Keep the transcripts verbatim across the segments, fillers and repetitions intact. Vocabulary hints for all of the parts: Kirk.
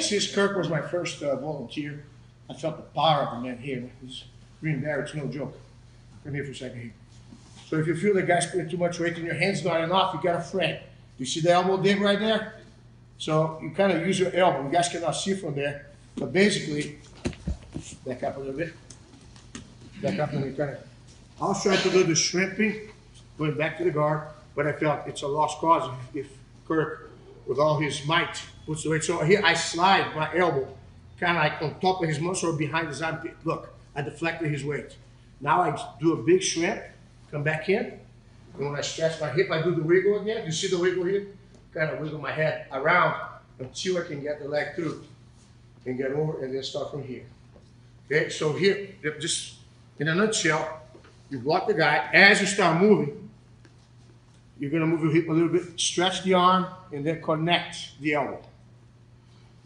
Sis Kirk was my first uh, volunteer. I felt the power of the man here. He's green there, it's no joke. Come here for a second here. So if you feel the guy's putting too much weight and your hand's not enough, you got a friend. You see the elbow dip right there? So you kind of use your elbow. You guys cannot see from there. But basically, back up a little bit. Back up and you kind of, I was trying to do the shrimping, going back to the guard, but I felt it's a lost cause if, if Kirk, with all his might, puts the weight. So here I slide my elbow, kind of like on top of his muscle or behind his armpit. Look, I deflected his weight. Now I do a big shrimp, come back in, and when I stretch my hip, I do the wiggle again. You see the wiggle here? Kind of wiggle my head around until I can get the leg through and get over and then start from here. Okay, so here, just in a nutshell, you block the guy. As you start moving, you're gonna move your hip a little bit, stretch the arm, and then connect the elbow.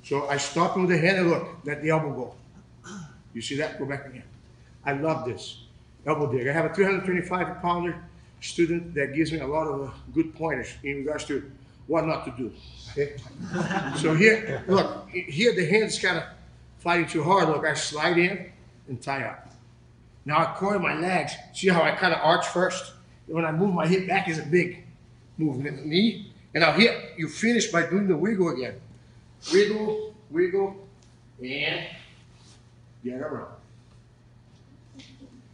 So I stop with the head and look, let the elbow go. You see that? Go back again. I love this elbow dig. I have a three hundred twenty-five pounder student that gives me a lot of uh, good pointers in regards to what not to do. Okay? So here, look, here the hand's kind of fighting too hard. Look, I slide in and tie up. Now I coil my legs. See how I kind of arch first? When I move my hip back, is a big movement. Knee, and now here you finish by doing the wiggle again. Wiggle, wiggle, and get around.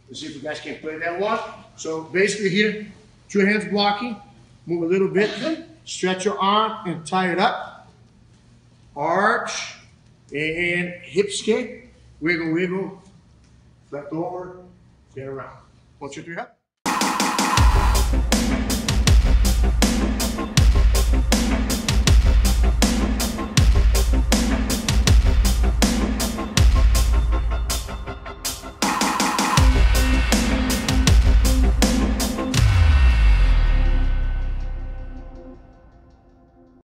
Let's see if you guys can play that one. So basically here, two hands blocking, move a little bit, stretch your arm and tie it up. Arch, and hip skate, wiggle, wiggle, flat over, get around. One, two, three, up.